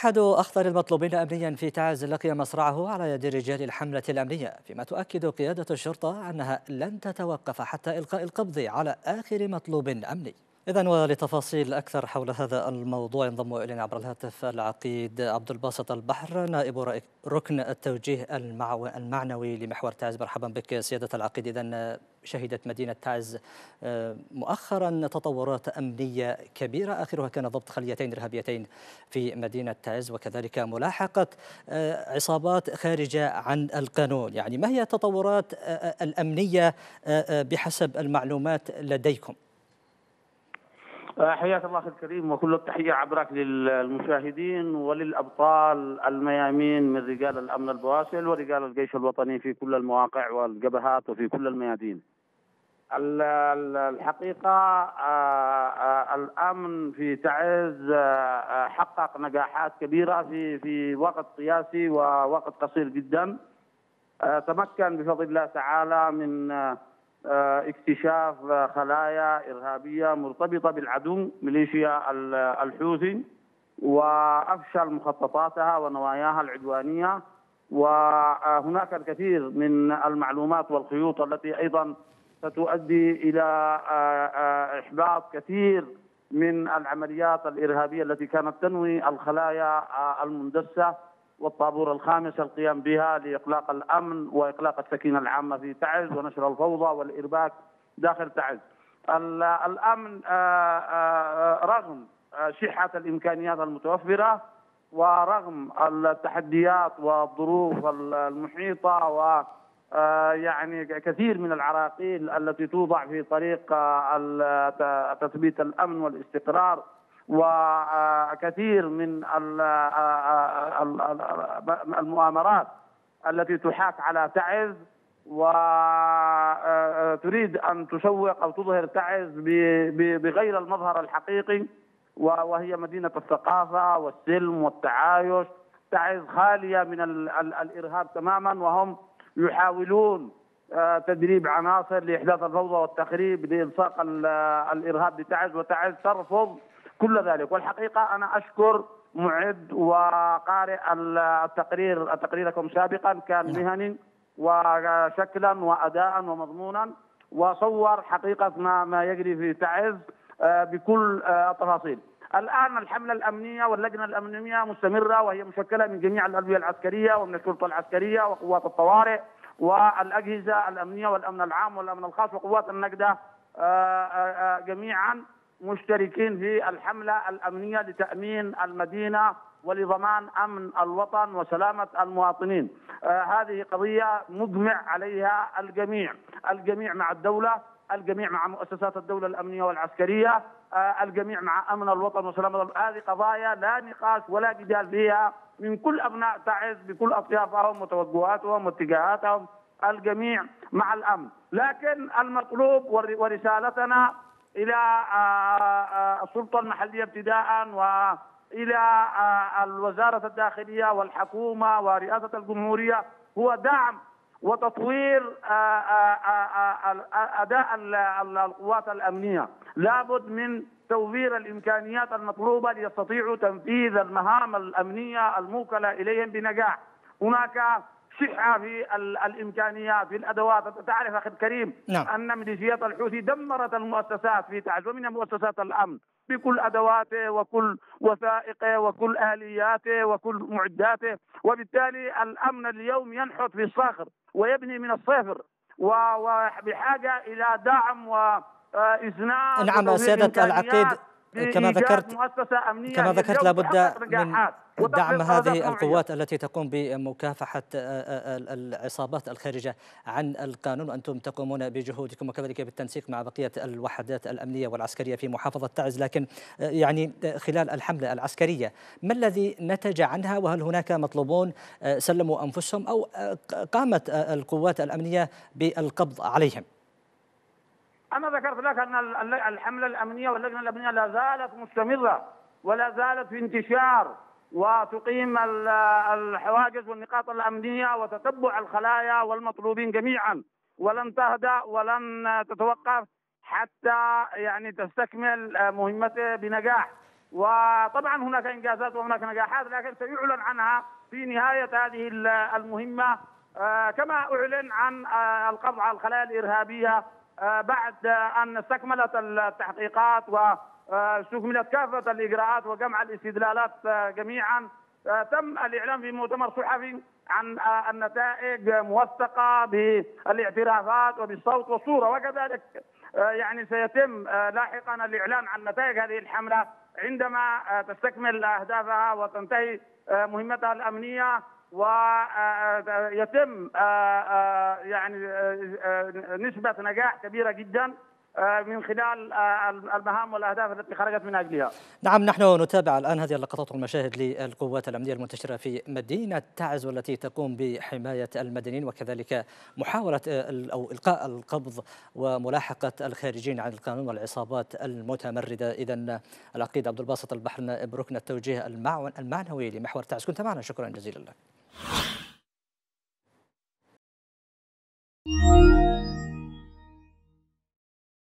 أحد أخطر المطلوبين أمنيا في تعز لقي مصرعه على يد رجال الحملة الأمنية، فيما تؤكد قيادة الشرطة أنها لن تتوقف حتى إلقاء القبض على آخر مطلوب أمني. إذن ولتفاصيل أكثر حول هذا الموضوع ينضم إلينا عبر الهاتف العقيد عبد الباسط البحر، نائب ركن التوجيه المعنوي لمحور تعز. مرحبا بك سيادة العقيد. إذن شهدت مدينة تعز مؤخرا تطورات أمنية كبيرة، آخرها كان ضبط خليتين إرهابيتين في مدينة تعز، وكذلك ملاحقة عصابات خارجة عن القانون. يعني ما هي التطورات الأمنية بحسب المعلومات لديكم؟ حياك الله أخي الكريم، وكل التحية عبرك للمشاهدين وللأبطال الميامين من رجال الأمن البواسل ورجال الجيش الوطني في كل المواقع والجبهات وفي كل الميادين. الحقيقة الأمن في تعز حقق نجاحات كبيرة في وقت قياسي ووقت قصير جدا. تمكن بفضل الله تعالى من اكتشاف خلايا إرهابية مرتبطة بالعدو ميليشيا الحوثي، وأفشل مخططاتها ونواياها العدوانية، وهناك الكثير من المعلومات والخيوط التي أيضا ستؤدي إلى إحباط كثير من العمليات الإرهابية التي كانت تنوي الخلايا المندسة والطابور الخامس القيام بها لإقلاق الأمن وإقلاق السكينة العامة في تعز ونشر الفوضى والإرباك داخل تعز. الأمن رغم شحة الإمكانيات المتوفرة ورغم التحديات والظروف المحيطة ويعني كثير من العراقيل التي توضع في طريق تثبيت الأمن والاستقرار، وكثير من المؤامرات التي تحاك على تعز وتريد أن تشوق أو تظهر تعز بغير المظهر الحقيقي، وهي مدينة الثقافة والسلم والتعايش. تعز خالية من الإرهاب تماما، وهم يحاولون تدريب عناصر لإحداث الفوضى والتخريب لإلصاق الإرهاب بتعز، وتعز ترفض كل ذلك. والحقيقة أنا أشكر معد وقارئ التقرير، تقريركم سابقا كان مهني وشكلا وأداء ومضمونا، وصور حقيقة ما يجري في تعز بكل التفاصيل. الآن الحملة الأمنية واللجنة الأمنية مستمرة، وهي مشكلة من جميع الألوية العسكرية ومن الشرطة العسكرية وقوات الطوارئ والأجهزة الأمنية والأمن العام والأمن الخاص وقوات النجدة، جميعا مشتركين في الحملة الأمنية لتأمين المدينة ولضمان أمن الوطن وسلامة المواطنين. هذه قضية مجمع عليها الجميع، الجميع مع الدولة، الجميع مع مؤسسات الدولة الأمنية والعسكرية، الجميع مع أمن الوطن وسلامة. هذه قضايا لا نقاش ولا جدال فيها من كل أبناء تعز بكل أطيافهم وتوجهاتهم واتجاهاتهم، الجميع مع الأمن. لكن المطلوب ورسالتنا إلى السلطة المحلية ابتداء، وإلى الوزارة الداخلية والحكومة ورئاسة الجمهورية، هو دعم وتطوير أداء القوات الأمنية. لابد من توفير الإمكانيات المطلوبة ليستطيعوا تنفيذ المهام الأمنية الموكلة إليهم بنجاح. هناك شحة في الإمكانيات في الأدوات. تعرف أخي الكريم أن ميليشيات الحوثي دمرت المؤسسات في تعز ومن مؤسسات الأمن بكل أدواته وكل وثائقه وكل آلياته وكل معداته، وبالتالي الأمن اليوم ينحت في الصخر ويبني من الصفر، وبحاجة إلى دعم وإذناء. نعم سيادة العقيد، كما ذكرت لابد من دعم هذه القوات التي تقوم بمكافحة العصابات الخارجة عن القانون، وأنتم تقومون بجهودكم وكذلك بالتنسيق مع بقية الوحدات الأمنية والعسكرية في محافظة تعز. لكن يعني خلال الحملة العسكرية ما الذي نتج عنها، وهل هناك مطلوبون سلموا أنفسهم أو قامت القوات الأمنية بالقبض عليهم؟ أنا ذكرت لك أن الحملة الأمنية واللجنة الأمنية لا زالت مستمرة ولا زالت في انتشار، وتقيم الحواجز والنقاط الأمنية وتتبع الخلايا والمطلوبين جميعا، ولن تهدأ ولن تتوقف حتى يعني تستكمل مهمته بنجاح. وطبعا هناك انجازات وهناك نجاحات، لكن سيعلن عنها في نهايه هذه المهمه، كما اعلن عن القبض على الخلايا الارهابيه بعد ان استكملت التحقيقات واستكملت كافه الاجراءات وجمع الاستدلالات جميعا. تم الاعلان في مؤتمر صحفي عن النتائج موثقه بالاعترافات وبالصوت والصوره، وكذلك يعني سيتم لاحقا الاعلان عن نتائج هذه الحمله عندما تستكمل اهدافها وتنتهي مهمتها الامنيه، ويتم يعني نسبه نجاح كبيره جدا من خلال المهام والاهداف التي خرجت من اجلها. نعم، نحن نتابع الان هذه اللقطات والمشاهد للقوات الامنيه المنتشره في مدينه تعز والتي تقوم بحمايه المدنيين وكذلك محاوله او القاء القبض وملاحقه الخارجين عن القانون والعصابات المتمرده. اذا العقيد عبد الباسط البحر نائب ركن التوجيه المعنوي لمحور تعز، كنت معنا، شكرا جزيلا لك.